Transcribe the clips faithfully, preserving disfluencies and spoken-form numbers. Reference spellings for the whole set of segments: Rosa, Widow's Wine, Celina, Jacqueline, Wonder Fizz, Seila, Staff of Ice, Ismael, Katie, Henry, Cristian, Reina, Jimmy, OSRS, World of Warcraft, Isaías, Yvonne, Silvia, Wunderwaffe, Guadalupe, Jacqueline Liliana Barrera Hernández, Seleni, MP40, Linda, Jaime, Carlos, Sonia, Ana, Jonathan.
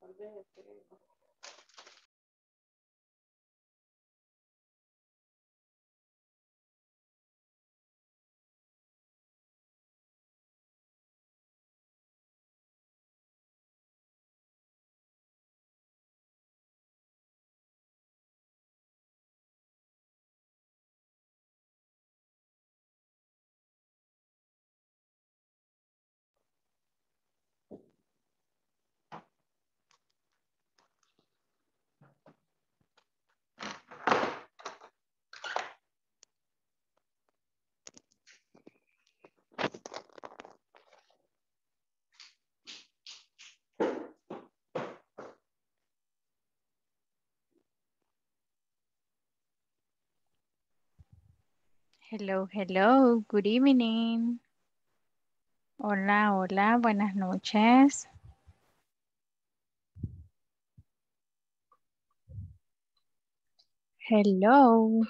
Tal vez esperemos. Hello, hello, good evening. Hola, hola, buenas noches. Hello.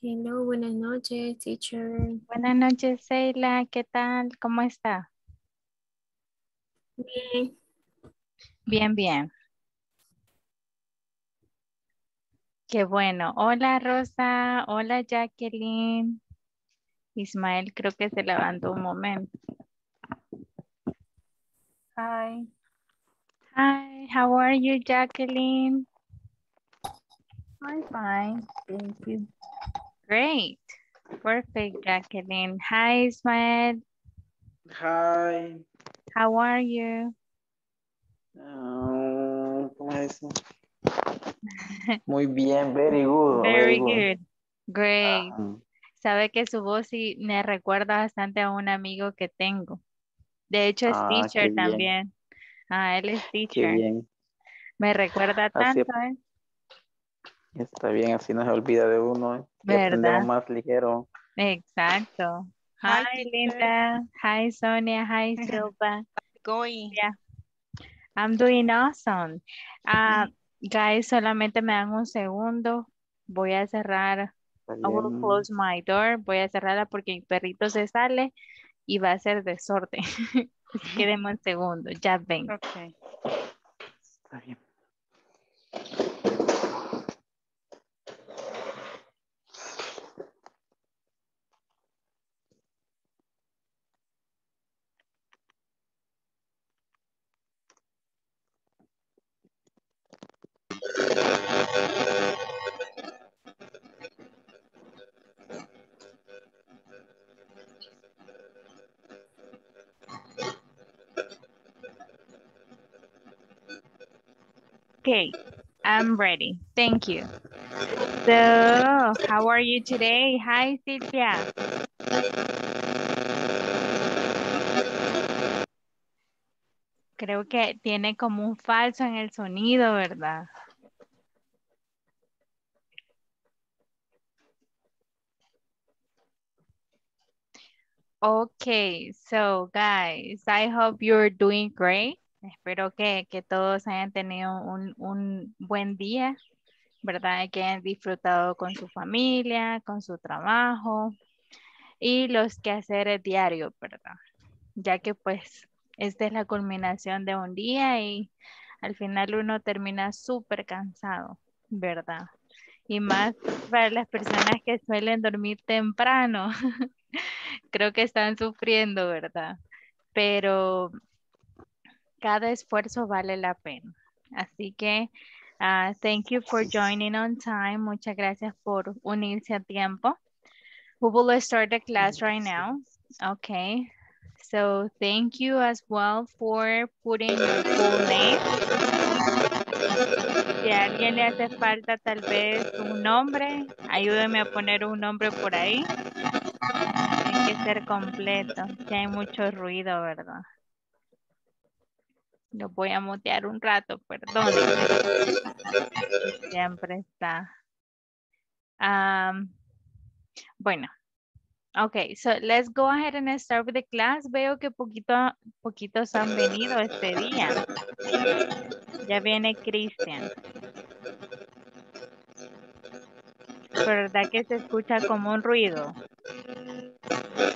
Hello, buenas noches, teacher. Buenas noches, Seila, ¿qué tal? ¿Cómo está? Bien. Bien, bien. Qué bueno. Hola Rosa, hola Jacqueline. Ismael creo que se levantó un momento. Hi. Hi, how are you, Jacqueline? I'm fine, thank you. Great. Perfect, Jacqueline. Hi, Ismael. Hi. How are you? Oh, nice. Muy bien, very good. Very, very good. good. Great. Uh-huh. Sabe que su voz sí me recuerda bastante a un amigo que tengo. De hecho es ah, teacher también. Ah, él es teacher. Qué bien. Me recuerda tanto. Así, eh. Está bien, así no se olvida de uno. Eh. ¿Verdad? Más ligero. Exacto. Hi, hi Linda. Hi Sonia. Hi Silvia. Going. Yeah. I'm doing awesome. Uh, Guys, solamente me dan un segundo. Voy a cerrar. Salem. I will close my door. Voy a cerrarla porque mi perrito se sale y va a hacer desorden. Quédenme un segundo. Ya ven. Okay. Está bien. Okay, I'm ready. Thank you. So, how are you today? Hi, Silvia. Creo que tiene como un falso en el sonido, ¿verdad? Okay, so guys, I hope you're doing great. Espero que, que todos hayan tenido un, un buen día, ¿verdad? Que hayan disfrutado con su familia, con su trabajo y los quehaceres diarios, ¿verdad? Ya que pues esta es la culminación de un día y al final uno termina súper cansado, ¿verdad? Y más para las personas que suelen dormir temprano, creo que están sufriendo, ¿verdad? Pero cada esfuerzo vale la pena. Así que, uh, thank you for joining on time. Muchas gracias por unirse a tiempo. We will start the class right now. Okay. So, thank you as well for putting your full name. Si a alguien le hace falta tal vez un nombre, ayúdeme a poner un nombre por ahí. Hay que ser completo. Ya hay mucho ruido, ¿verdad? Lo voy a mutear un rato, perdónenme. Siempre está. Um, bueno. Okay, so let's go ahead and start with the class. Veo que poquito, poquitos han venido este día. Ya viene Cristian. Pero verdad que se escucha como un ruido.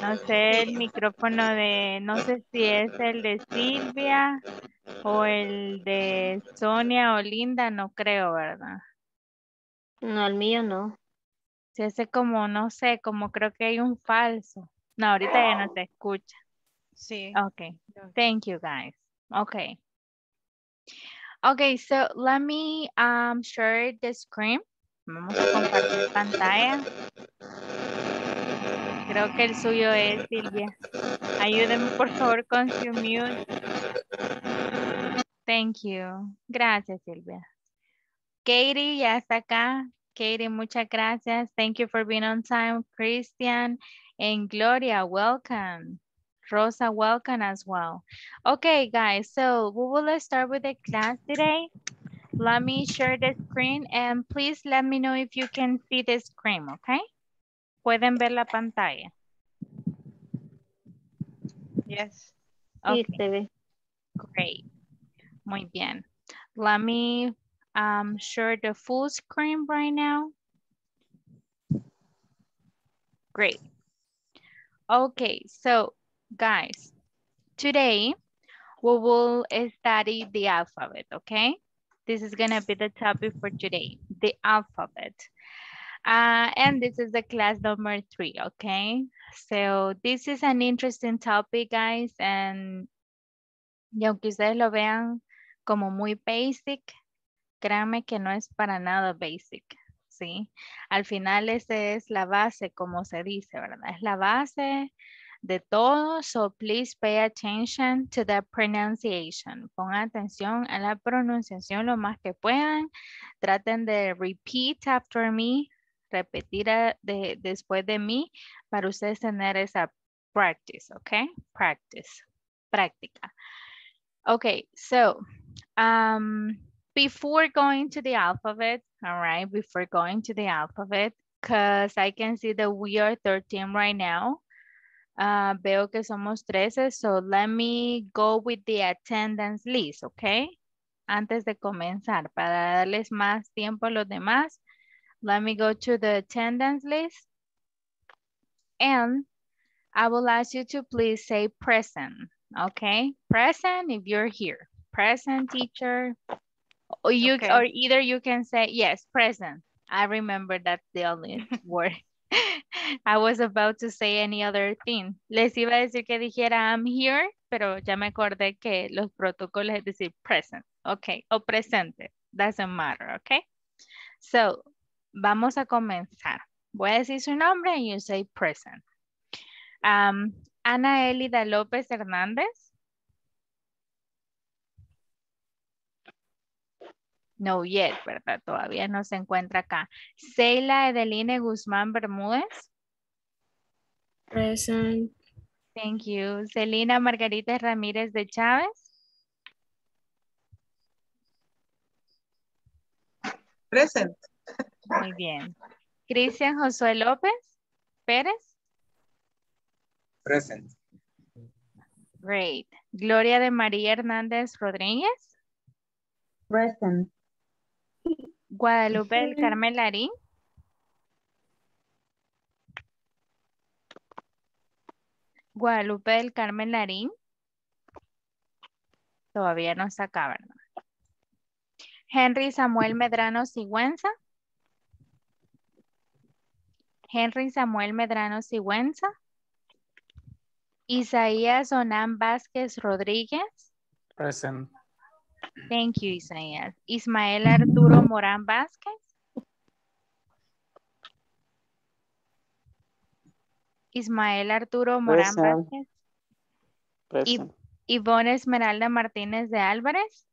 No sé el micrófono de, no sé si es el de Silvia o el de Sonia o Linda, no creo, ¿verdad? No, el mío no. Se hace como, no sé, como creo que hay un falso. No, ahorita ya no se escucha. Sí. Okay. Thank you guys. Okay. Okay, so let me um share the screen. Vamos a compartir pantalla. Creo que el suyo es Silvia. Ayúdenme por favor con su mute. Thank you. Gracias, Silvia. Katie ya está acá. Katie, muchas gracias. Thank you for being on time. Cristian and Gloria, welcome. Rosa, welcome as well. Okay, guys, so we will start with the class today. Let me share the screen and please let me know if you can see the screen, okay? ¿Pueden ver la pantalla? Yes. Okay. Great. Muy bien. Let me um, share the full screen right now. Great. Okay, so guys, today we will study the alphabet, okay? This is gonna be the topic for today, the alphabet. Uh, and this is the class number three, okay? So this is an interesting topic, guys. And y aunque ustedes lo vean como muy basic, créanme que no es para nada basic, ¿sí? Al final esa es la base, como se dice, ¿verdad? Es la base de todo, so please pay attention to the pronunciation. Pongan atención a la pronunciación lo más que puedan. Traten de repeat after me. Repetir a, de, después de mí para ustedes tener esa practice, okay? Practice, práctica. Okay, so um, before going to the alphabet, all right, before going to the alphabet, because I can see that we are thirteen right now. Uh, veo que somos trece, so let me go with the attendance list, okay? Antes de comenzar, para darles más tiempo a los demás, let me go to the attendance list. And I will ask you to please say present, okay? Present if you're here. Present, teacher. Or, you, okay. Or either you can say, yes, present. I remember that's the only word. I was about to say any other thing. Les iba a decir que dijera I'm here, pero ya me acordé que los protocolos es decir present, okay, o presente, doesn't matter, okay? So, vamos a comenzar. Voy a decir su nombre and you say present. Um, Ana Elida López Hernández. No yet, ¿verdad? Todavía no se encuentra acá. Seila Edeline Guzmán Bermúdez. Present. Thank you. Celina Margarita Ramírez de Chávez. Present. Muy bien. Cristian Josué López Pérez. Present. Great. Gloria de María Hernández Rodríguez. Present. Guadalupe del Carmen Larín. Guadalupe del Carmen Larín. Todavía no está acá, ¿verdad? Henry Samuel Medrano Sigüenza. Henry Samuel Medrano Sigüenza. Isaías Onán Vázquez Rodríguez. Present. Thank you, Isaías. Ismael Arturo Morán Vázquez. Ismael Arturo Morán Present. Vázquez. Present. Y Yvonne Esmeralda Martínez de Álvarez.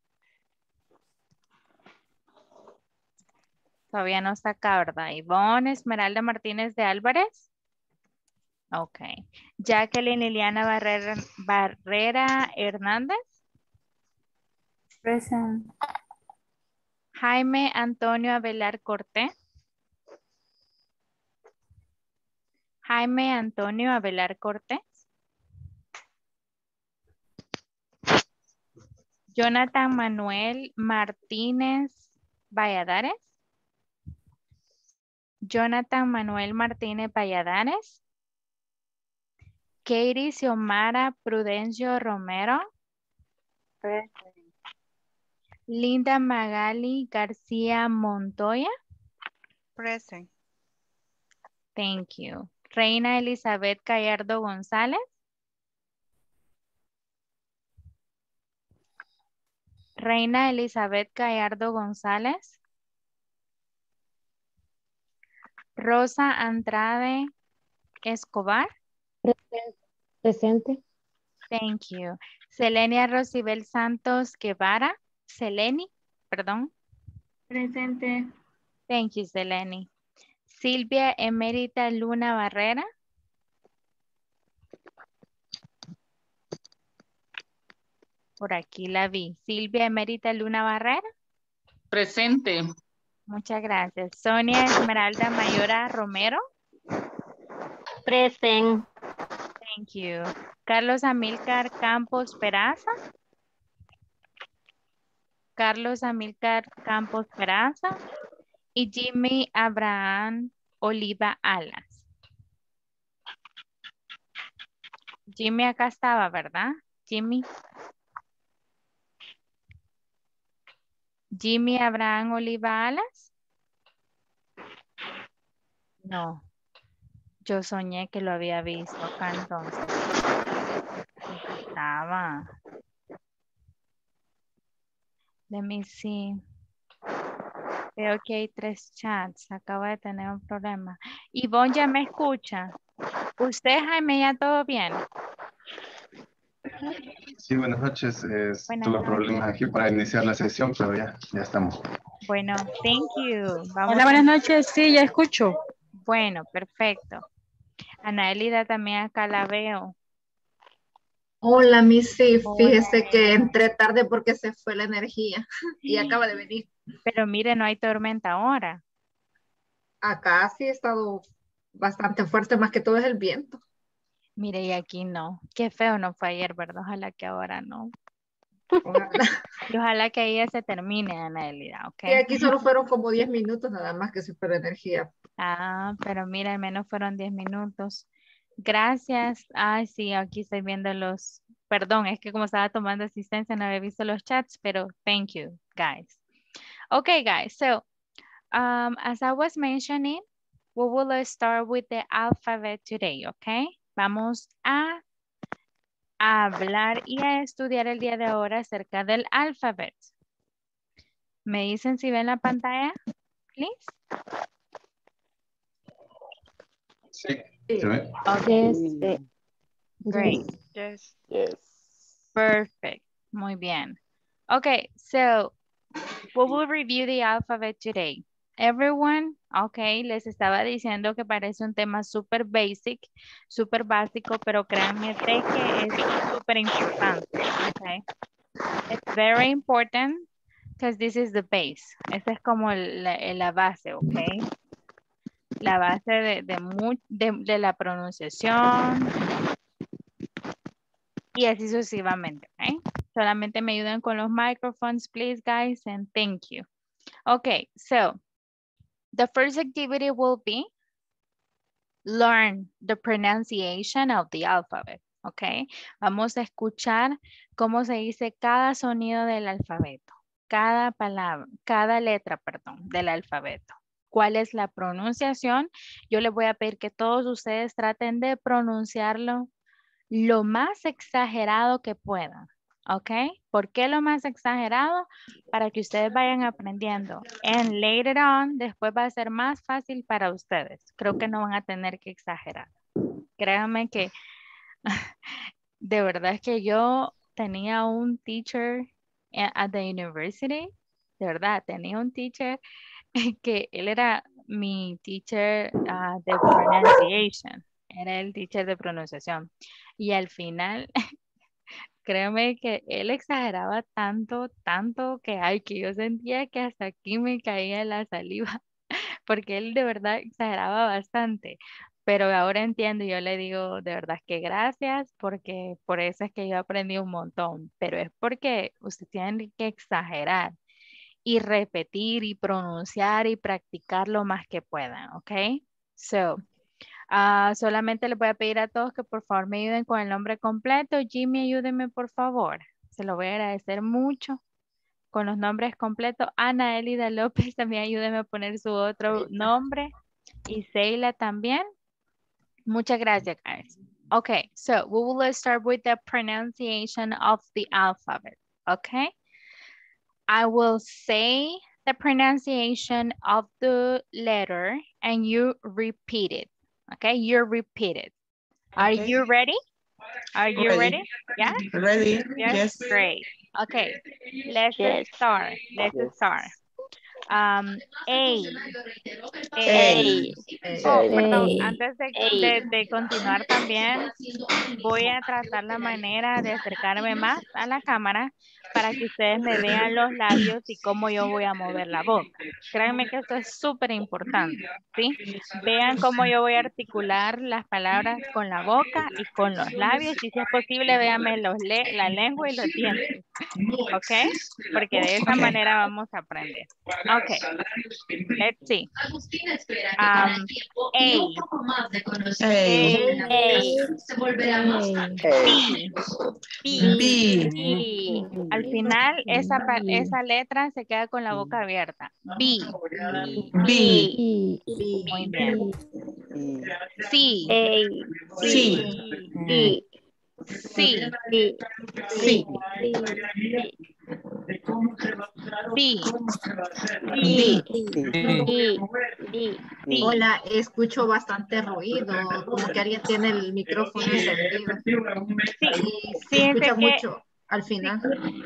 Todavía no está acá, ¿verdad? Yvonne Esmeralda Martínez de Álvarez. Ok. Jacqueline Liliana Barrera, Barrera Hernández. Present. Jaime Antonio Abelar Cortés. Jaime Antonio Abelar Cortés. Jonathan Manuel Martínez Valladares. Jonathan Manuel Martínez Valladares. Katie Xiomara Prudencio Romero. Present. Linda Magali Garcia Montoya. Present. Thank you. Reina Elizabeth Gallardo González. Reina Elizabeth Gallardo González. Rosa Andrade Escobar. Presente. Thank you. Selenia Rosibel Santos Guevara. Seleni, perdón. Presente. Thank you, Seleni. Silvia Emerita Luna Barrera. Por aquí la vi. Silvia Emerita Luna Barrera. Presente. Muchas gracias. Sonia Esmeralda Mayora Romero. Present. Thank you. Carlos Amílcar Campos Peraza. Carlos Amílcar Campos Peraza. Y Jimmy Abraham Oliva Alas. Jimmy acá estaba, ¿verdad? Jimmy. Jimmy Abraham Oliva Alas. No. Yo soñé que lo había visto acá entonces. Estaba. Let me see. Veo que hay tres chats. Acabo de tener un problema. Yvonne ya me escucha. ¿Usted, Jaime, ya todo bien? Sí, buenas noches. Es, buenas tuve noches. Problemas aquí para iniciar la sesión, pero ya, ya estamos. Bueno, thank you. Vamos. Hola, buenas noches. Sí, ya escucho. Bueno, perfecto. Ana Elida también acá la veo. Hola, Missy. Fíjese que entré tarde porque se fue la energía y acaba de venir. Pero mire, no hay tormenta ahora. Acá sí ha estado bastante fuerte, más que todo es el viento. Mire, y aquí no. Qué feo no fue ayer, ¿verdad? Ojalá que ahora no. Ojalá, ojalá que ahí ya se termine, Ana Elida, ¿ok? Y aquí solo fueron como diez minutos nada más que super energía. Ah, pero mira, al menos fueron diez minutos. Gracias. Ay, sí, aquí estoy viendo los... Perdón, es que como estaba tomando asistencia no había visto los chats, pero thank you, guys. Okay, guys, so um, as I was mentioning, we will start with the alphabet today, okay? Vamos a hablar y a estudiar el día de ahora acerca del alfabeto. ¿Me dicen si ven la pantalla, please? Sí. Okay. Yes. Great. Yes. Yes. Perfect. Muy bien. Okay, so we will review the alphabet today. Everyone, okay, les estaba diciendo que parece un tema super basic, super básico, pero créanme de que es super importante, okay? It's very important because this is the base. Esta es como la, la base, okay? La base de, de, de, de la pronunciación y así sucesivamente, okay? Solamente me ayudan con los microphones, please, guys, and thank you. Okay, so the first activity will be learn the pronunciation of the alphabet, okay? Vamos a escuchar cómo se dice cada sonido del alfabeto, cada palabra, cada letra, perdón, del alfabeto. ¿Cuál es la pronunciación? Yo les voy a pedir que todos ustedes traten de pronunciarlo lo más exagerado que puedan. ¿Ok? ¿Por qué lo más exagerado? Para que ustedes vayan aprendiendo. And later on, después va a ser más fácil para ustedes. Creo que no van a tener que exagerar. Créanme que de verdad es que yo tenía un teacher at the university. De verdad, tenía un teacher que él era mi teacher uh, de pronunciation. Era el teacher de pronunciación. Y al final... Créeme que él exageraba tanto, tanto que, ay, que yo sentía que hasta aquí me caía la saliva, porque él de verdad exageraba bastante. Pero ahora entiendo, yo le digo de verdad que gracias, porque por eso es que yo aprendí un montón. Pero es porque usted tiene que exagerar y repetir y pronunciar y practicar lo más que puedan, ¿ok? So, Uh, solamente les voy a pedir a todos que por favor me ayuden con el nombre completo. Jimmy, ayúdenme por favor. Se lo voy a agradecer mucho. Con los nombres completos. Ana Elida López, también ayúdenme a poner su otro nombre. Y Seila también. Muchas gracias, guys. Okay, so we will start with the pronunciation of the alphabet. Okay, I will say the pronunciation of the letter and you repeat it. Okay, you repeat it. Are okay. you ready? Are you ready? ready? Yeah? Ready, yes. yes. Great. Okay, let's yes. start. Let's yes. start. Um, A. A. A. Oh, perdón, A. antes de, de, de continuar también voy a tratar la manera de acercarme más a la cámara para que ustedes me vean los labios y cómo yo voy a mover la boca. Créanme que esto es súper importante, ¿sí? Vean cómo yo voy a articular las palabras con la boca y con los labios y si es posible véanme los le la lengua y los dientes, ¿ok? Porque de esa manera vamos a aprender. Okay, let's see. Um, A. A. A. B. B. Al final, esa, esa letra se queda con la boca abierta. B. B. Muy bien. C. A. C. E. C. C. C. Sí. Sí. Sí. Sí. Sí. Hola, escucho bastante ruido, como que alguien tiene el micrófono encendido. Sí, sí, se escucha mucho al final.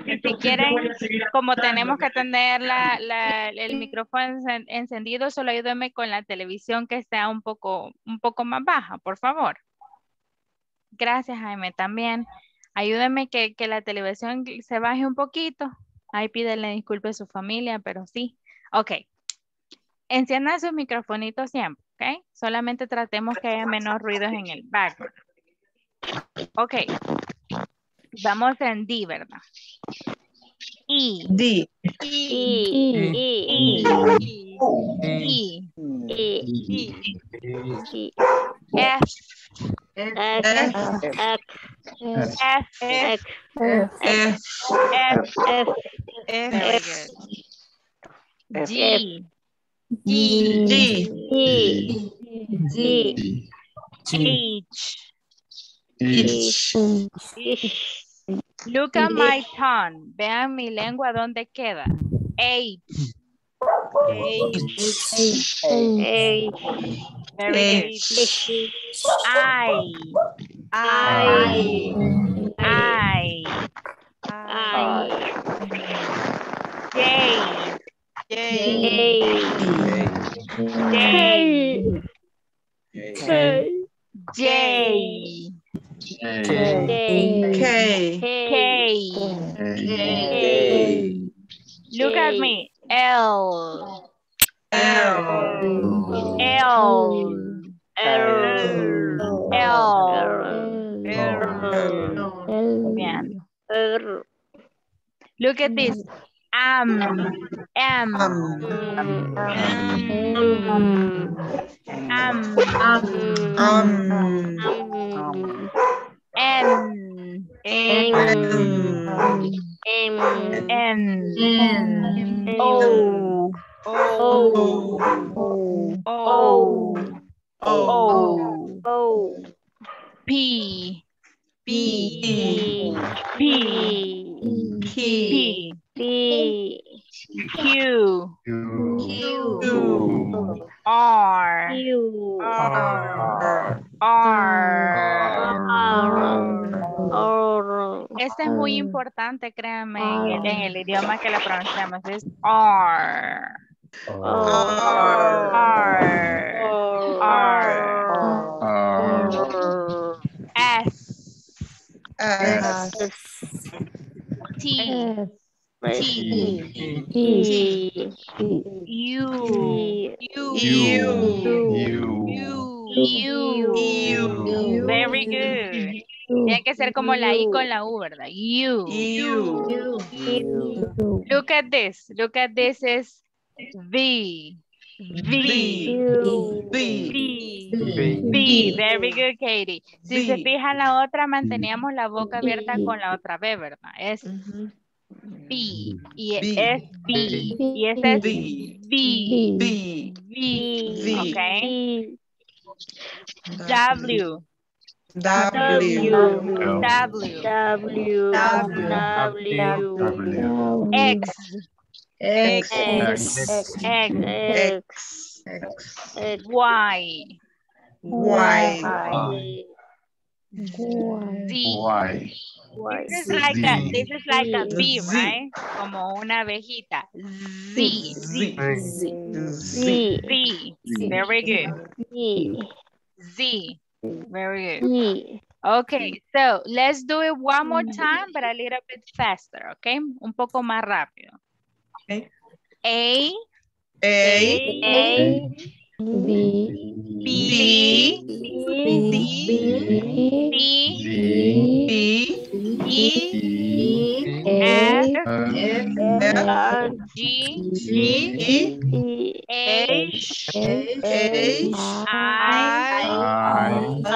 Si quieren, como tenemos que tener la, la, el micrófono encendido, solo ayúdenme con la televisión que está un poco, un poco más baja, por favor. Gracias, Jaime, también. Ayúdenme que, que la televisión se baje un poquito. Ahí pídele disculpe a su familia, pero sí. Ok. Enciendan sus microfonitos siempre, ¿ok? Solamente tratemos que haya menos ruidos en el background. Ok. Vamos en D, ¿verdad? I. D. I. I. I. I. I. I. I. F. F, F, F, F, F, F, F, F, G, G, G, G, H, H. Look at my tongue. Vean mi lengua dónde queda. H. H. H. Very good. I. I. I. I. J. J. J. J. J. K. K. Look at me. L. L. L. L. L. Bien. Look at this. M. M. M. M. N. N. M, N, N, O, O, O, O, O, P, P, P, P, P, Q, Q, R, R, R. Este es muy importante, créanme, en el, en el idioma que la pronunciamos. Es R. R. R. S. S. T. T. T. U. U. U. U. Very good. Tiene que ser como la I con la U, ¿verdad? You. You. Look at this. Look at this is V. B. B. B. Very good, Katie. Si se fijan la otra, manteníamos la boca abierta con la otra B, ¿verdad? Es B. Y es B. Y esa es B. B. B. Ok. W. W. W. W. W. X. X. X. X. X. X. X. Y. Y. Z. Y. This is like a, this is like a bee, right? Como una abejita. Z. Z. Z. Z. Very good. Z. Very good. Okay, so let's do it one more time, but a little bit faster, okay? Un poco más rápido. Okay. A. A. A. B. B. D. D. E. F. G. G. H. I. R.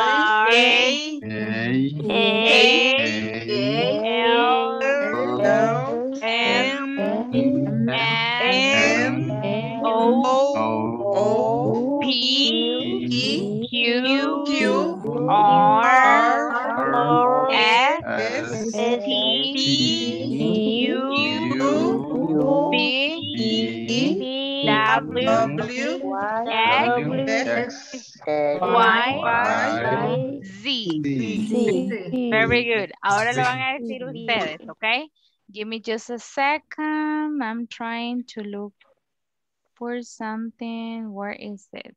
A. L. L. M. M. O. O. P. Q. Q. R. S. T. U. V. W. X. Y. Z. Very good. Ahora lo van a decir ustedes, ¿ok? Give me just a second. I'm trying to look for something. Where is it?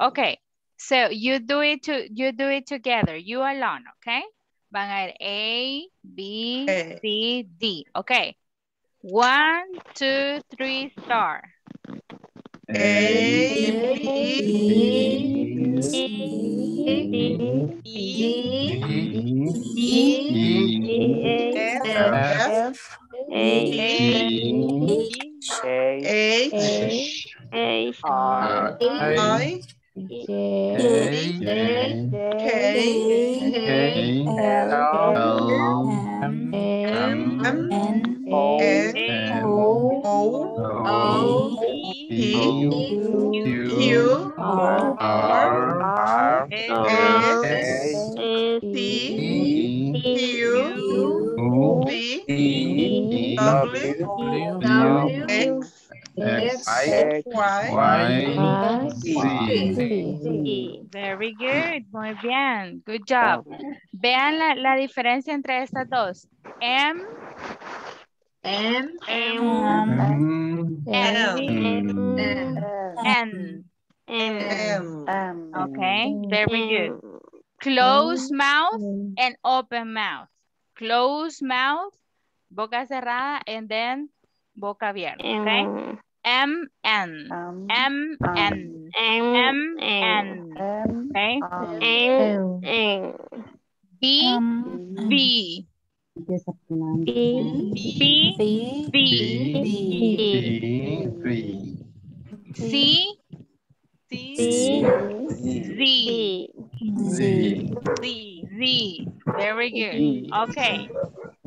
Okay. So you do it to you do it together. You alone, okay? Van a A, B, A. C, D. Okay. One, two, three, star. A, B, C, D, E, F, A, H, R, I, K, X, I, Y, Z. Very good, muy bien, good job. Vean la, la diferencia entre estas dos. M, M, M, N, M. Okay, very good. Closed mouth and open mouth. Closed mouth, boca cerrada, and then boca abierta, okay? M N M N M N, okay? M N B B B B B C C Z Z Z. Very good. Okay.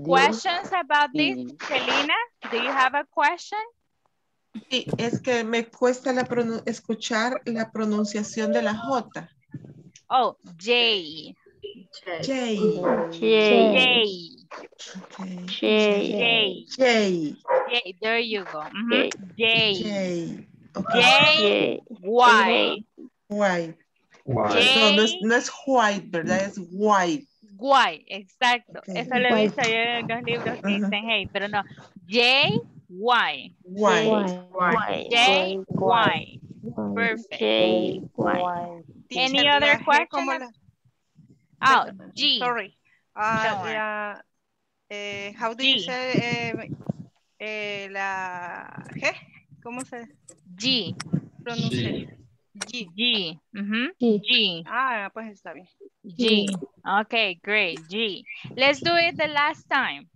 Questions about this, Selena? Do you have a question? Sí, es que me cuesta la escuchar la pronunciación de la J. Oh, J. J. J. J. J. J. There you go. Mm-hmm. J. J. Okay. J. Y. Y. J. No, no, es, no es white, ¿verdad? Es white. Guay, exacto. Okay. Eso lo he visto yo en los libros que dicen, hey, pero no. J, Y. Y. J, Y. Perfect. J, Y. Any other questions? Oh, G. Sorry. Uh, la, eh, how do G. you say eh, eh, la G? ¿Cómo se G. pronuncia? G. G. G. Mm-hmm. G. G. Ah, pues está bien. G. Okay, great. G. Let's do it the last time.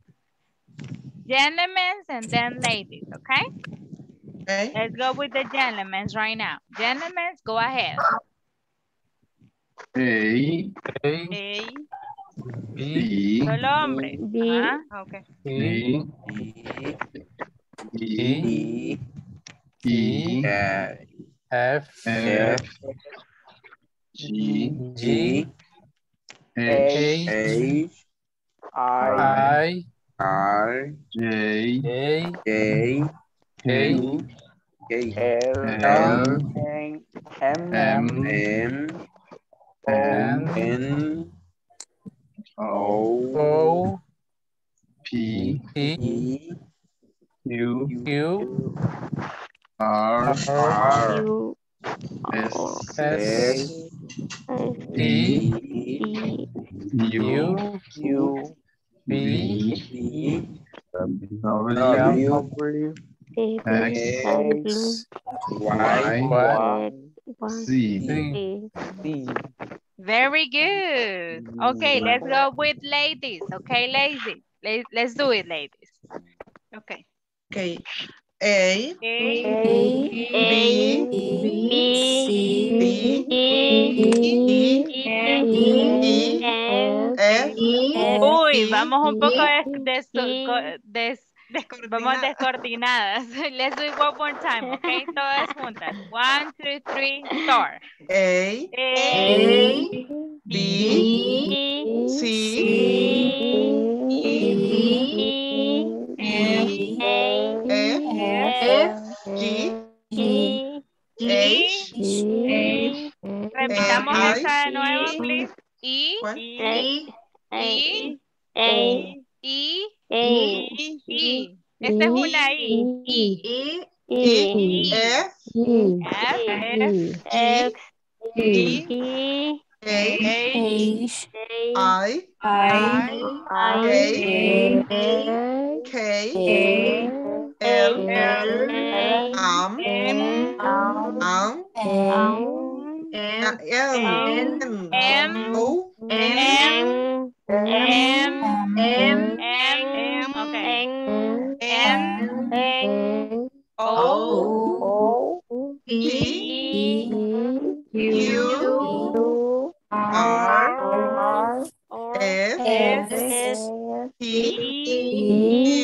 Gentlemen and then ladies, okay? Okay. Let's go with the gentlemen right now. Gentlemen, go ahead. A. A. A. B. Solo hombre. B. Ah, okay. B. E. E. F. F. G. G. H. H. I. I. J. J. J. K. L. L. M. M. N, N, O, O, P, P, Q, Q, R, R, S, S, T, U, Q, B, W, X, Y, C. Very good. Okay, let's go with ladies. Okay, ladies. Let's, let's do it, ladies. Okay. Okay. A. A. B. B. C. D. E. E. F. Uy, vamos un poco des... des Vamos descoordinadas. Let's do it one more time, okay? Todas juntas. One, two, three, four. A, A, B, C, E, F, F, G, H, H. Repitamos esa de nuevo, please. E, E, E, E, I, I, I. Esta es una I. I, I, I, F, F, F, G, D, H, I, I, K, K, L, L, M, M, M, M, O, M, M, M, M, okay. M, M, N, O, O, P, Q, R, S, S, T,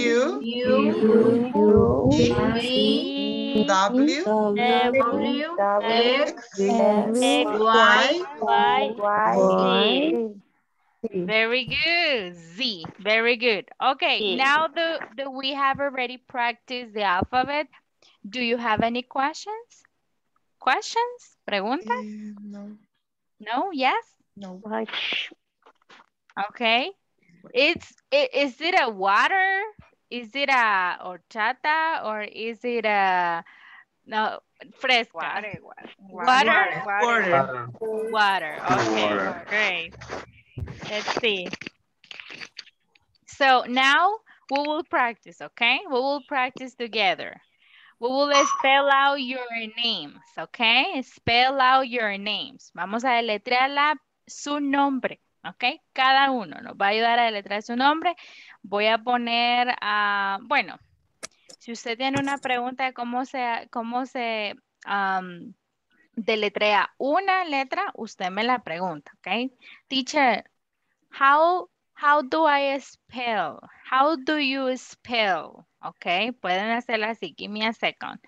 U, U, V, W, W, X, Y, Y, Y, very good. Z. Very good. Okay. Z. Now the, the we have already practiced the alphabet. Do you have any questions? Questions? Preguntas? Uh, no. No? Yes? No. Okay. It's it, is it a water? Is it a horchata or is it a no fresca? Water. Water. Water. Water. Water. Water. Okay. Water. Great. Let's see. So now we will practice, okay? We will practice together. We will spell out your names, okay? Spell out your names. Vamos a deletrear la, su nombre, okay? Cada uno nos va a ayudar a deletrear su nombre. Voy a poner, uh, bueno, si usted tiene una pregunta de cómo se, cómo se um, deletrea una letra, usted me la pregunta, okay? Teacher, how how do I spell? How do you spell? Okay, pueden hacerla así. Give me a second.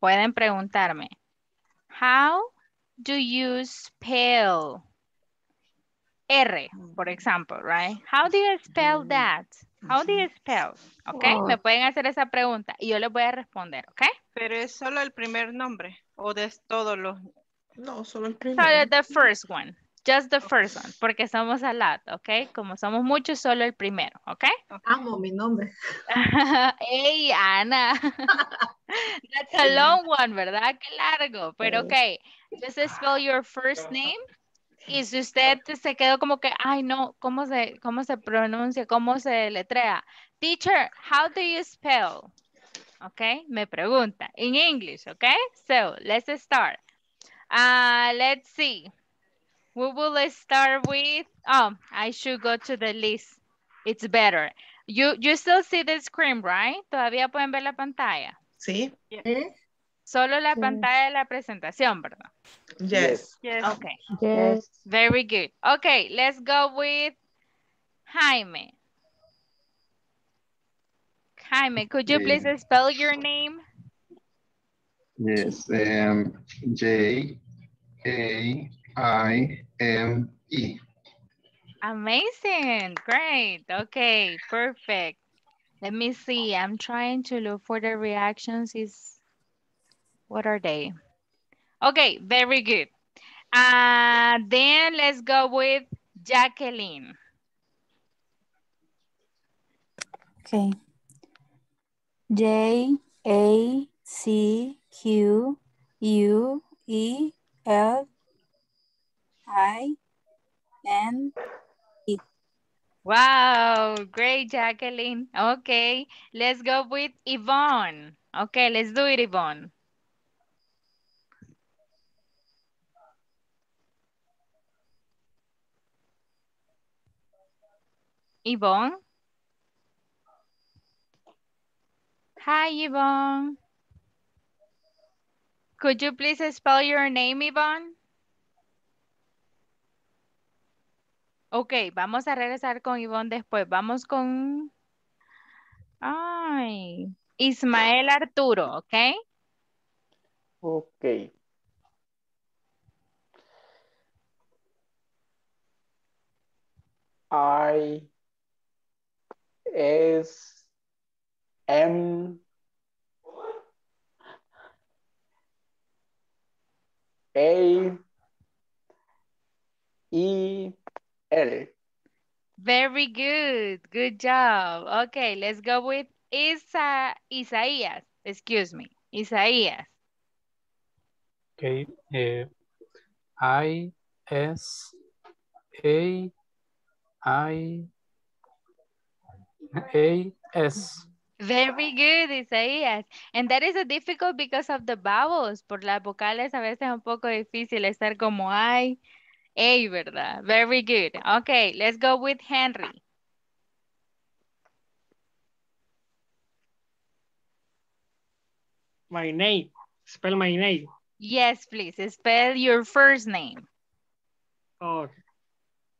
Pueden preguntarme. How do you spell R, for example, right? How do you spell that? How do you spell? Okay, oh. Me pueden hacer esa pregunta y yo les voy a responder, okay? Pero es solo el primer nombre o de todos los. No, solo el primero. Solo the first one. Just the first one, porque somos a lot, ¿ok? Como somos muchos, solo el primero, ¿ok? Amo mi nombre. ¡Ey, Ana! That's a long one, ¿verdad? ¡Qué largo! Pero, ok, just spell your first name. Y si usted se quedó como que, ay, no, ¿cómo se, cómo se pronuncia? ¿Cómo se letrea? Teacher, how do you spell? ¿Ok? Me pregunta. In English, ¿ok? So, let's start. Uh, let's see. We will start with, oh, I should go to the list. It's better. You you still see the screen, right? Todavía pueden ver la pantalla. Sí. Yeah. Solo la pantalla de la presentación, ¿verdad? Yes. Yes. Okay. Yes. Very good. Okay, let's go with Jaime. Jaime, could you please spell your name? Yes. Um, J A I M E. Amazing. Great. Okay, perfect. Let me see. I'm trying to look for the reactions. Is what are they? Okay, very good. Uh, then let's go with Jacqueline. Okay. J A C Q U E L I N E. Wow, great, Jacqueline. Okay, let's go with Yvonne. Okay, let's do it, Yvonne. Yvonne? Hi, Yvonne. Could you please spell your name, Yvonne? Ok, vamos a regresar con Yvonne después. Vamos con... Ay, Ismael Arturo, ¿ok? Ok. I... S... M A E L. Very good. Good job. Okay, let's go with Isa Isaías. Excuse me. Isaías. Okay. Uh, I S A I A S. Very good, Isaías. And that is a difficult because of the vowels. Por las vocales a veces es un poco difícil estar como I, A, ¿verdad? Very good. Okay, let's go with Henry. My name. Spell my name. Yes, please. Spell your first name. Oh,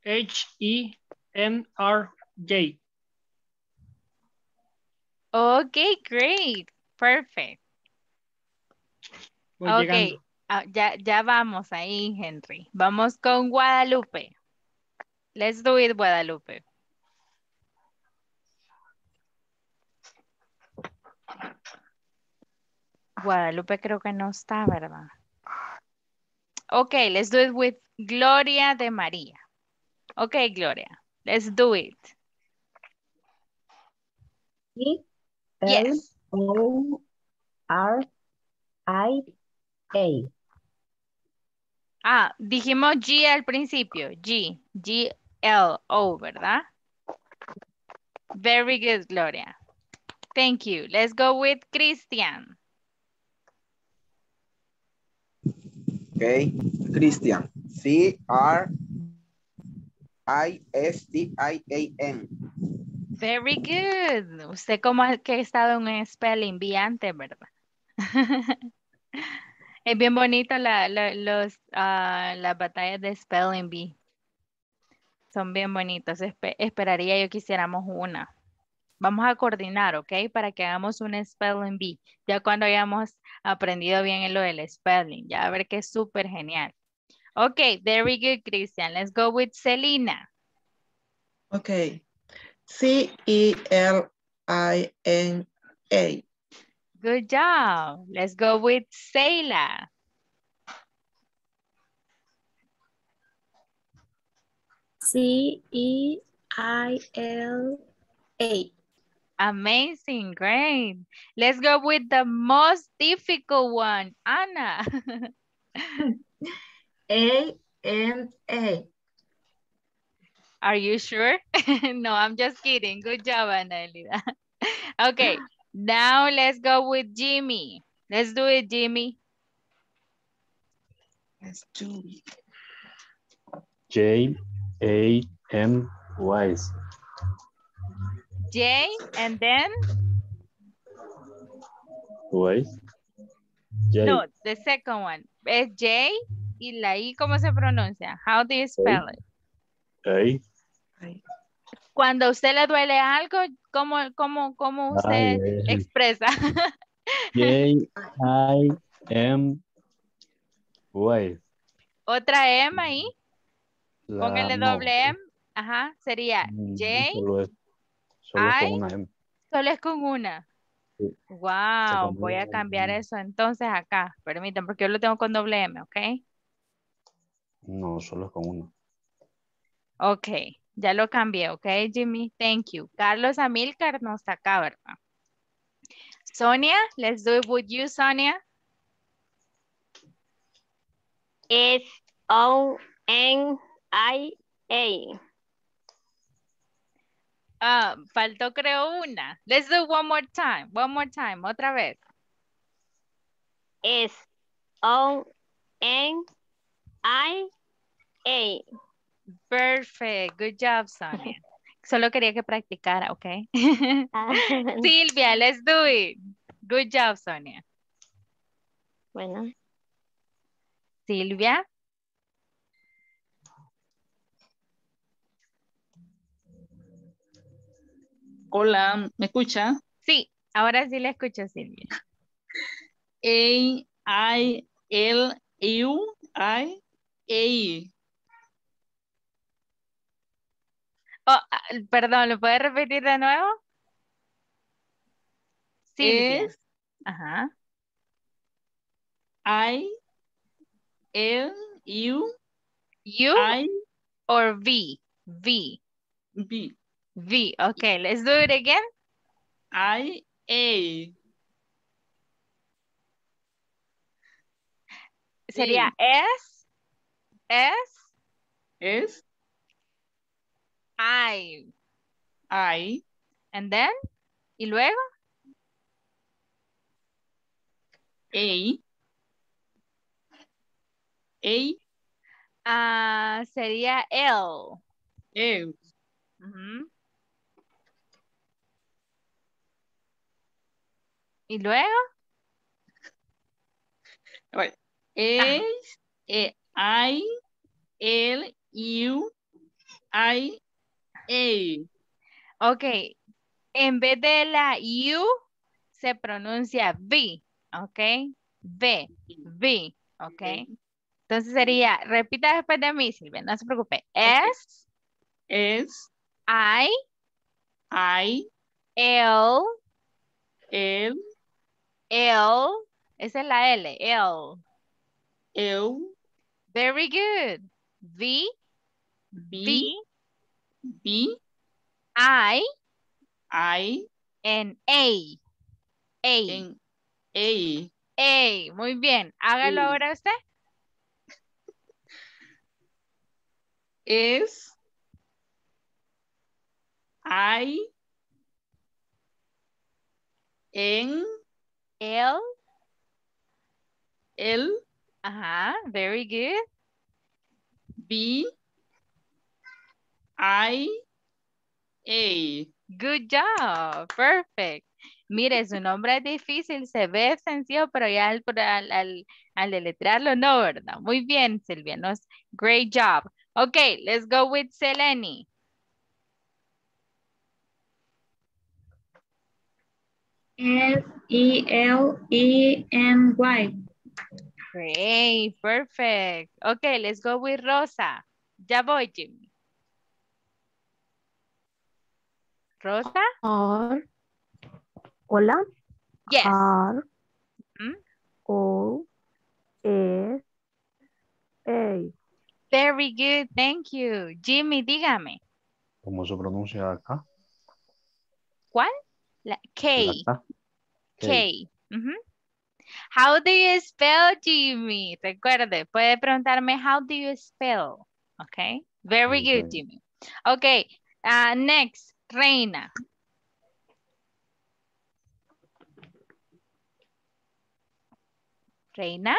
H E N R J. Okay, great. Perfect. Voy okay, ah, ya, ya vamos ahí, Henry. Vamos con Guadalupe. Let's do it, Guadalupe. Guadalupe creo que no está, ¿verdad? Okay, let's do it with Gloria de María. Okay, Gloria. Let's do it. ¿Sí? Yes. L O R I A. Ah, dijimos G al principio. G. G L O, ¿verdad? Very good, Gloria. Thank you. Let's go with Cristian. Okay. Cristian. C R I S T I A N. Very good. Usted como que ha estado en un spelling bee antes, ¿verdad? Es bien bonito la, la, los, uh, las batallas de spelling bee. Son bien bonitos. Espe esperaría yo que hiciéramos una. Vamos a coordinar, ¿ok? Para que hagamos un spelling bee. Ya cuando hayamos aprendido bien lo del spelling. Ya a ver que es súper genial. Ok, very good, Christian. Let's go with Selena. Ok. C E L I N A. Good job. Let's go with Seila. C E I L A. Amazing. Great. Let's go with the most difficult one, Ana. A N A. Are you sure? No, I'm just kidding. Good job, Ana Elida. Okay, now let's go with Jimmy. Let's do it, Jimmy. Let's do it. J A M Y. J and then? Y. J. No, the second one. Es J y la I, ¿cómo se pronuncia? How do you spell it? J. Cuando a usted le duele algo, ¿cómo, cómo, cómo usted Ay, expresa? J I M Y. Otra M ahí. La, Póngale no, doble M. Ajá, sería J. Solo es, solo I, es con una M. Solo es con una. Sí. Wow, voy a cambiar eso entonces acá. Permítanme, porque yo lo tengo con doble M, ¿ok? No, solo es con una. Ok, ya lo cambié, ¿ok, Jimmy? Thank you. Carlos Amílcar no está acá, ¿verdad? Sonia, let's do it with you, Sonia. S O N I A. Ah, faltó creo una. Let's do one more time. One more time. Otra vez. S O N I A. Perfect. Good job, Sonia. Solo quería que practicara, ¿ok? Silvia, let's do it. Good job, Sonia. Bueno. Silvia. Hola, ¿me escucha? Sí, ahora sí la escucho, Silvia. A I L U I A. Oh, perdón, ¿lo puedes repetir de nuevo? Silvia. Es, Ajá. I L U. U I, or V? V. V. V. Okay, let's do it again. I, A. Sería S. S. S. I. I. And then, y luego? A. A. Uh, sería L. L. Uh-huh. ¿Y luego? Bueno, es eh, I, L, U, I, A. Ok, en vez de la U, se pronuncia V, ok, V, V, ok. Entonces sería, repita después de mí, Silvia, no se preocupe. Es, es, I, I, L, L, L, esa es la L, L. L. Very good. V, B, B, B, I, I, and A. A. En A. A. Muy bien. Hágalo A. Ahora usted. Es I, N, L, L, ajá, very good. B, I, A. Good job, perfect. Mire, su nombre es difícil, se ve sencillo, pero ya al, al, al, al deletrearlo no, ¿verdad? Muy bien, Silvia, no, great job. Okay, let's go with Seleni. S E L E N Y. Great, perfect. Okay, let's go with Rosa. Ya voy, Jimmy. Rosa? R. Hola. Yes. R. Mm-hmm. O. E. A. Very good, thank you. Jimmy, dígame. ¿Cómo se pronuncia acá? ¿Cuál? La K. La K. K. Mm-hmm. How do you spell, Jimmy? Recuerde, puede preguntarme how do you spell. Okay. Very okay. Good, Jimmy. Okay. Uh, next, Reina. Reina.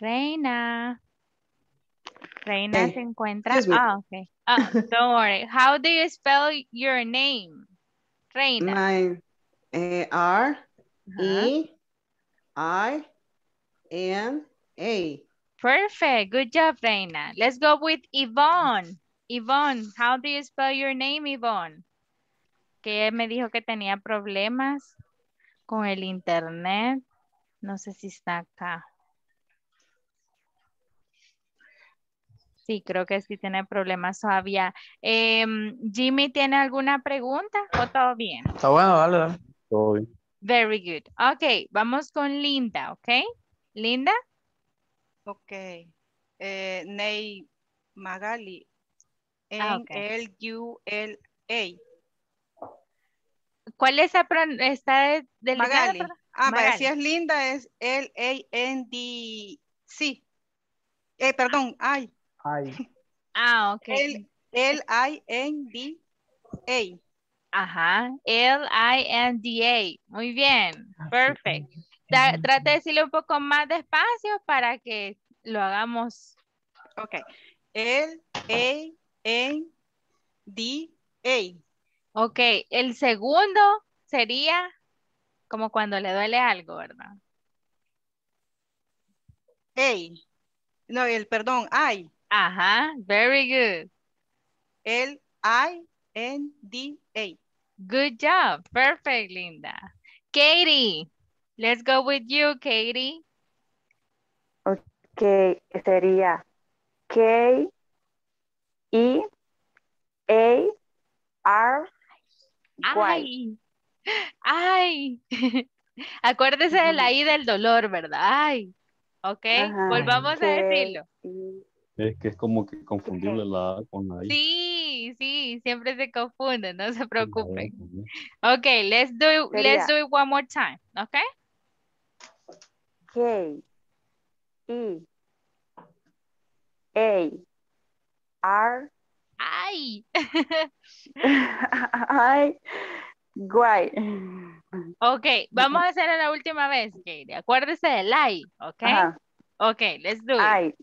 Reina. Reina hey, se encuentra. Ah, oh, okay. Oh, don't worry. How do you spell your name? Reina. My, A R uh-huh. E I N A. Perfect. Good job, Reina. Let's go with Yvonne. Yvonne, how do you spell your name, Yvonne? Que me dijo que tenía problemas con el internet. No sé si está acá. Sí, creo que sí tiene problemas todavía. Eh, Jimmy, ¿tiene alguna pregunta o todo bien? Está bueno, dale, dale. Todo bien. Very good. Ok, vamos con Linda, ¿ok? Linda. Ok. Eh, Ney Magali. Ah, okay. N L U L A. ¿Cuál es la está del Magali? Ligado? Ah, Magali. Si es Linda, es L A N D C. Eh, perdón, ay. I. Ah, ok. L I N D A. Ajá, L I N D A. Muy bien, perfect. Tra Trata de decirle un poco más despacio para que lo hagamos. Ok. L A N D A. Ok, el segundo sería como cuando le duele algo, ¿verdad? A. No, el perdón, I. Ajá, very good. L I N D A. Good job. Perfect, Linda. Katie, let's go with you, Katie. Okay, sería K I A R Y. Ay, ay. Acuérdese de la I del dolor, ¿verdad? Ay, ok, ajá, volvamos a decirlo. Es que es como que confundible la A con la I. Sí, sí, siempre se confunde, no se preocupen. Ok, let's do, let's do it one more time, ok? K, I, A, R, I, I, guay. Ok, vamos a hacerlo la última vez, Katie. Acuérdese del I, ok? Ajá. Ok, let's do it. I.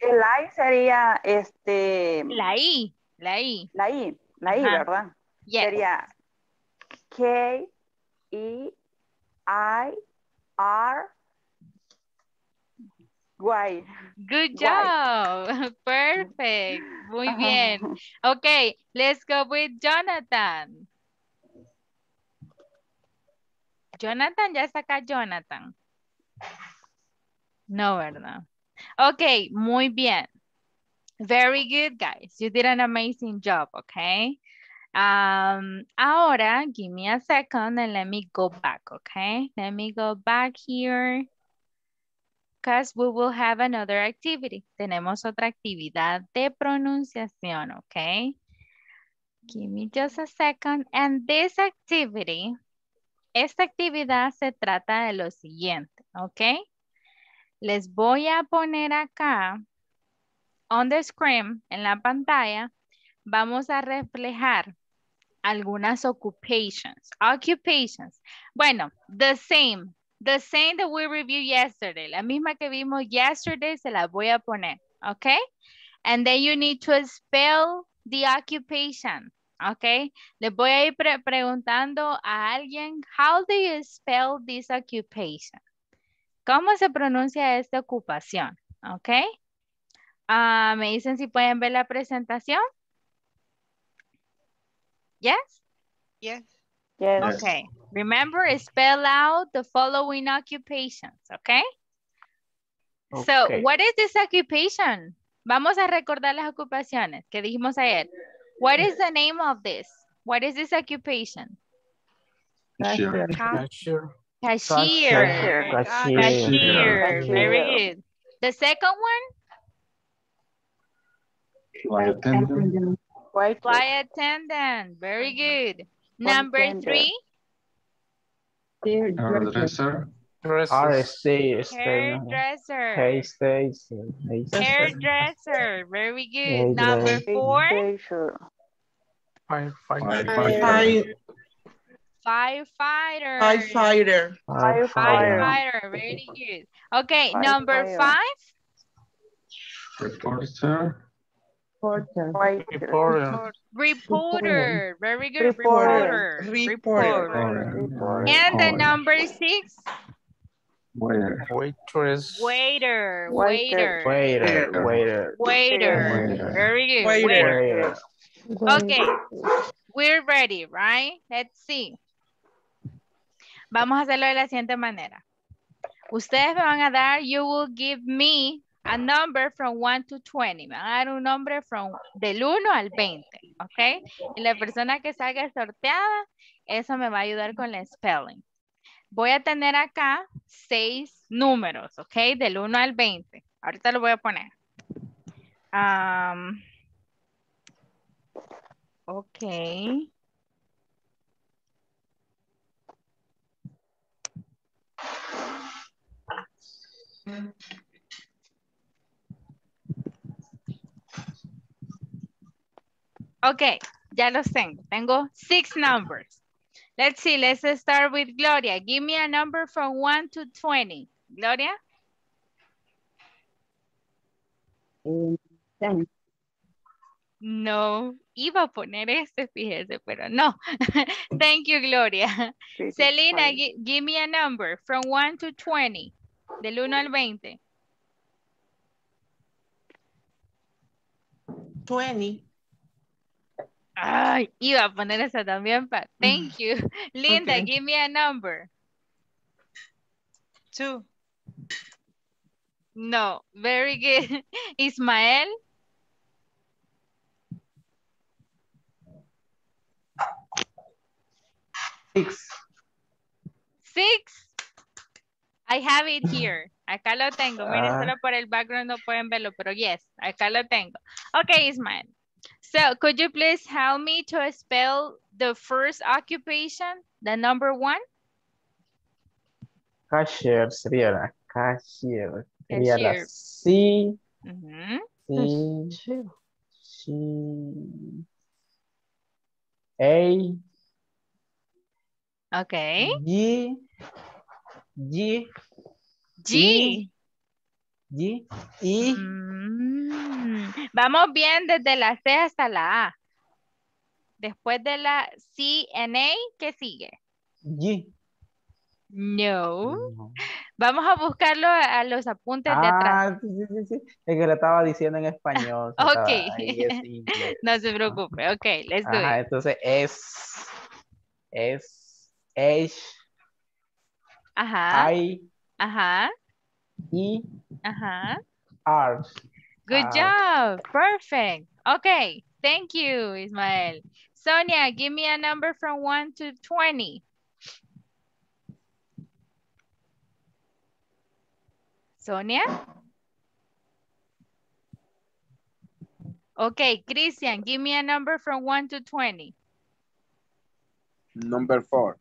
El I sería este... La I, la I. La I, la I, uh-huh. ¿verdad? Yes. Sería K I R Y. Good job. Y. Perfect. Muy uh-huh. bien. Okay, let's go with Jonathan. Jonathan, ya está acá Jonathan. No, ¿verdad? Okay, muy bien. Very good, guys. You did an amazing job, okay? Um, ahora, give me a second and let me go back, okay? Let me go back here because we will have another activity. Tenemos otra actividad de pronunciación, okay? Give me just a second. And this activity, esta actividad se trata de lo siguiente, okay? Les voy a poner acá, on the screen, en la pantalla, vamos a reflejar algunas occupations. Occupations. Bueno, the same. The same that we reviewed yesterday. La misma que vimos yesterday se la voy a poner. Okay? And then you need to spell the occupation. Okay? Les voy a ir pre preguntando a alguien, how do you spell this occupation? ¿Cómo se pronuncia esta ocupación? ¿Ok? Uh, ¿Me dicen si pueden ver la presentación? Yes? Yes. Yes. Ok. Remember, spell out the following occupations. ¿Ok? Okay. So, what is this occupation? Vamos a recordar las ocupaciones que dijimos ayer. What is the name of this? What is this occupation? Cashier. Cashier. Cashier. Cashier. Cashier. Cashier. Cashier. Very good. The second one? Flight attendant. Flight attendant. Very good. Number three? Hairdresser. Hairdresser. Hairdresser. Hairdresser. Very good. Number four? Firefighter. Firefighter. Firefighter. Firefighter. Firefighter. Very good. Okay, number five. Reporter. Reporter. Reporter. Reporter. Very good. Reporter. Reporter. Reporter. Reporter. Reporter. And the number six? Waiter. Waitress. Waiter. Waiter. Waiter. Waiter. Waiter. Very good. Waiter. Okay. We're ready, right? Let's see. Vamos a hacerlo de la siguiente manera. Ustedes me van a dar, you will give me a number from one to twenty. Me van a dar un nombre from, del uno al veinte, ¿ok? Y la persona que salga sorteada, eso me va a ayudar con la spelling. Voy a tener acá seis números, ¿ok? Del uno al veinte. Ahorita lo voy a poner. Um, ok. Okay, ya los tengo. Tengo six numbers. Let's see, let's start with Gloria. Give me a number from one to twenty. Gloria? Um, ten. No, iba a poner este, fíjese, pero no. Thank you, Gloria. Selena, give me a number from one to twenty. Del uno al veinte. twenty. Ay, iba a poner esa también. Pa. Thank you. Linda, okay. Give me a number. two. No, very good. Ismael. six. six. I have it here. Acá lo tengo. Miren, uh, solo por el background no pueden verlo, pero yes, acá lo tengo. Okay, Ismael. So, could you please help me to spell the first occupation, the number one? Cashier sería la cashier. Sería la C. Mm-hmm. C. C. C. A. Okay. G. G. G. G. I. Mm. Vamos bien desde la C hasta la A. Después de la C and A, ¿qué sigue? G. No. no. Vamos a buscarlo a, a los apuntes ah, de atrás. Sí, sí, sí. Es que lo estaba diciendo en español. Ok. Ahí, es no se preocupe. Ok, let's do Ajá, it. Entonces es. Es. H. Ajá. I. Ajá. E. Ajá. R. Good job. Perfect. Okay. Thank you, Ismael. Sonia, give me a number from one to twenty. Sonia? Okay, Cristian, give me a number from one to twenty. Number four.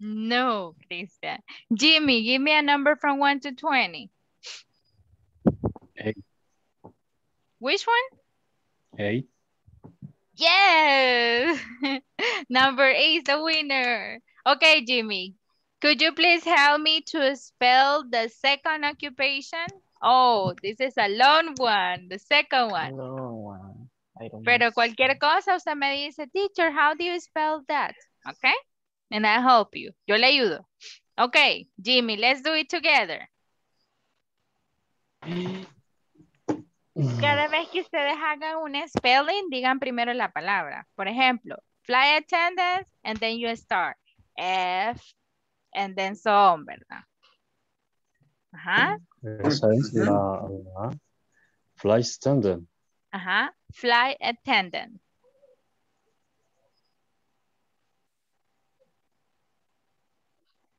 No, Cristian. Jimmy, give me a number from one to twenty. Eight. Which one? Eight. Yes! Number eight is the winner. Okay, Jimmy. Could you please help me to spell the second occupation? Oh, this is a long one. The second one. Long one. I don't Pero cualquier cosa, usted me dice, teacher, how do you spell that? Okay? And I help you. Yo le ayudo. Okay, Jimmy, let's do it together. Cada vez que ustedes hagan un spelling, digan primero la palabra. Por ejemplo, flight attendant, and then you start. F, and then so on, ¿verdad? Ajá. Esa es la, la flight attendant. Ajá, flight attendant.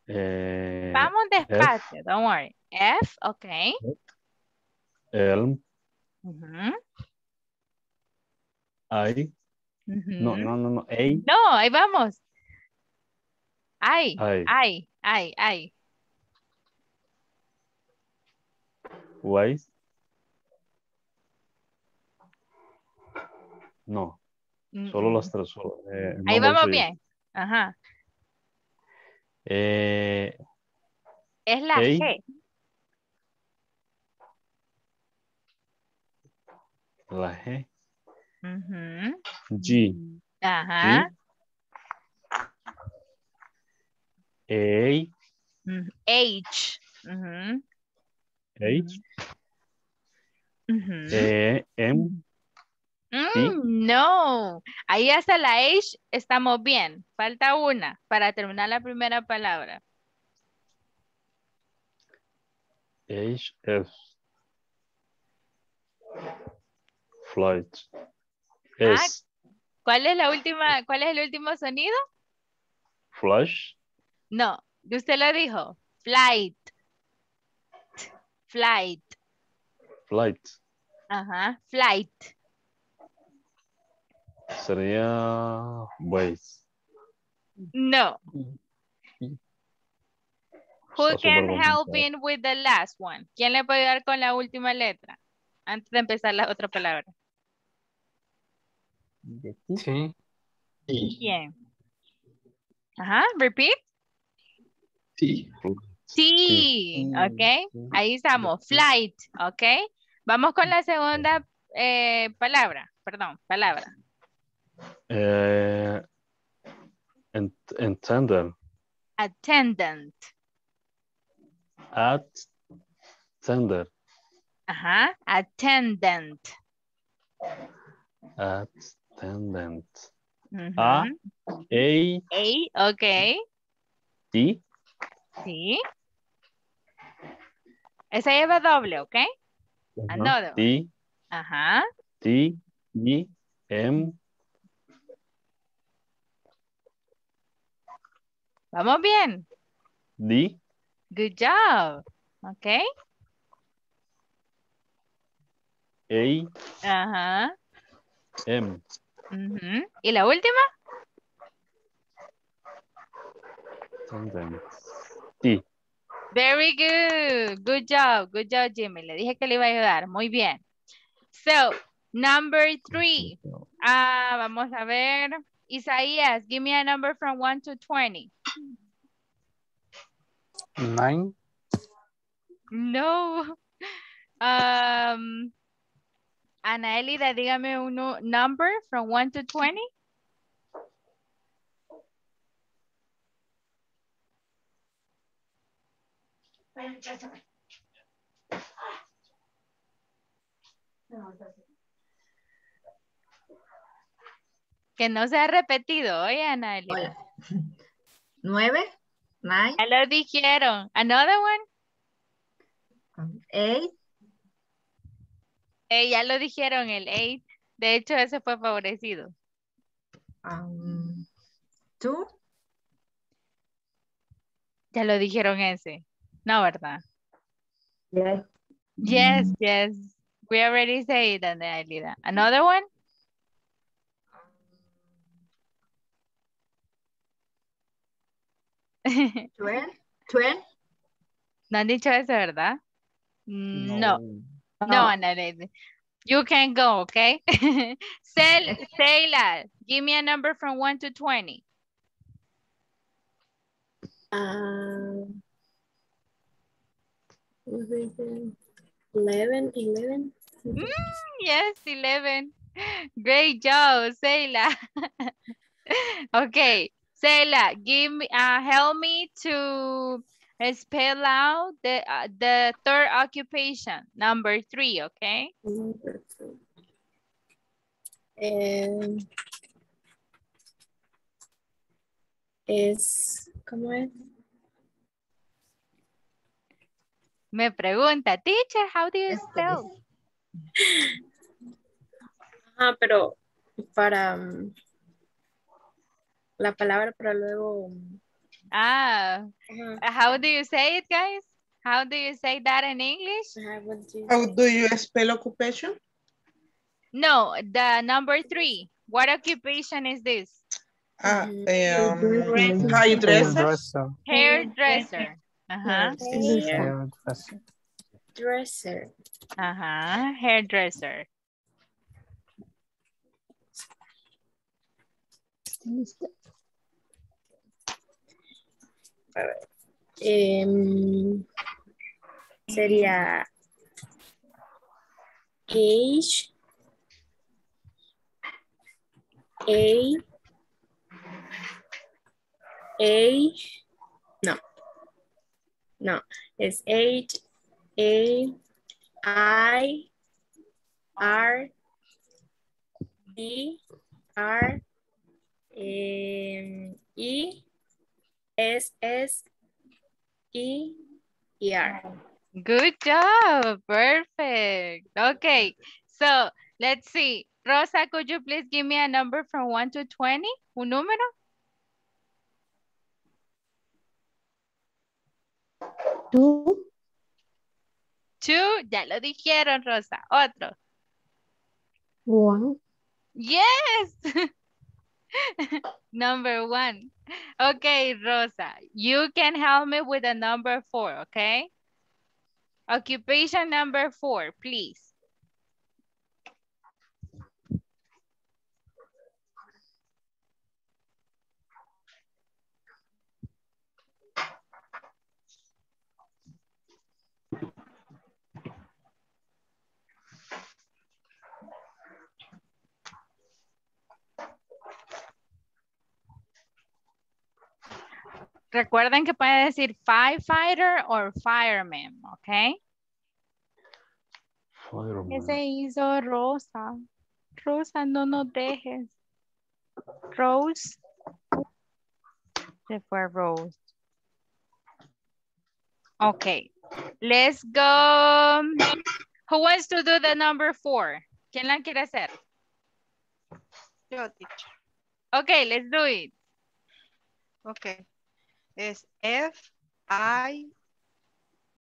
Eh, Vamos despacio, F, don't worry. F, ok. L. Uh-huh. I. Uh-huh. No, no, no, no. A. No, ahí vamos. I, I, I, I. Y. No, uh-huh. Solo las tres. Solo, eh, ahí vamos three. Bien. Ajá. Eh, es la A. G. La G. Mm-hmm. G. Uh-huh. G. A. Mm-hmm. H. Mm-hmm. H. Mm-hmm. E. M. Mm, ¿sí? No, ahí hasta la H estamos bien. Falta una para terminar la primera palabra. H, F. Flight. S. Ah, ¿cuál es la última, cuál es el último sonido? Flash. No, usted lo dijo. Flight. Flight. Flight. Ajá, flight. Sería ways. No. Who can help in with the last one? ¿Quién le puede ayudar con la última letra? Antes de empezar la otra palabra. Sí. ¿Quién? Ajá, repeat. Sí. Sí, ok. Ahí estamos, flight, ok. Vamos con la segunda eh, palabra, perdón, palabra. Uh, ent attendant. Attendant. At tender. Ajá. Attendant. Attendant. Uh-huh. A. A. A. Okay. T. Sí. Esa lleva doble, ¿ok? Uh-huh. Another. T. Ajá. T. I. M. Vamos bien. D. Good job. Okay. A. Ajá. M. Uh-huh. ¿Y la última? Sometimes. T. Very good. Good job. Good job, Jimmy. Le dije que le iba a ayudar. Muy bien. So, number three. Ah, vamos a ver. Isaías, give me a number from one to twenty. Nine. No. Um, Ana Elida, dígame un number from one to twenty. Que no se ha repetido, oye, Ana Elida. Nueve. Nine. Ya lo dijeron. Another one. Eight. Eh, ya lo dijeron, el eight. De hecho, ese fue favorecido. Um, two. Ya lo dijeron ese. No, ¿verdad? Yes. Yes, yes. We already said it. Another one. twelve, twelve. No han dicho eso, ¿verdad? No. No, no, Ana. You can go, okay? Seila, give me a number from one to twenty. Um, eleven, eleven. Mm, yes, eleven. Great job, Seila. Okay. Seila, give me, uh, help me to spell out the uh, the third occupation, number three, okay? Number three. Um, es, ¿cómo es? Me pregunta, teacher, how do you spell? Ah, pero para... Um, la palabra para luego. Ah, uh-huh. How do you say it, guys? How do you say that in English? How do you spell occupation? No, the number three. What occupation is this? Ah, um, hairdresser. Hairdresser. Uh-huh. Hairdresser. Dresser. Uh-huh. Hairdresser. A ver. Eh, sería H A, A, no, no, it's H, A, I, R, D, R, um, E, S, S, E, E, R. Good job, perfect. Okay, so let's see. Rosa, could you please give me a number from one to twenty? Un número? Two. Two, ya lo dijeron, Rosa. Otro. One. Yes. Number one. Okay, Rosa, you can help me with the number four, okay? Occupation number four, please. Recuerden que puede decir firefighter or fireman, ¿ok? Fireman. ¿Qué se hizo, Rosa? Rosa, no nos dejes. Rose. Se fue Rose. Ok. Let's go. Who wants to do the number four? ¿Quién la quiere hacer? Yo, teacher. Ok, let's do it. Ok. Es F I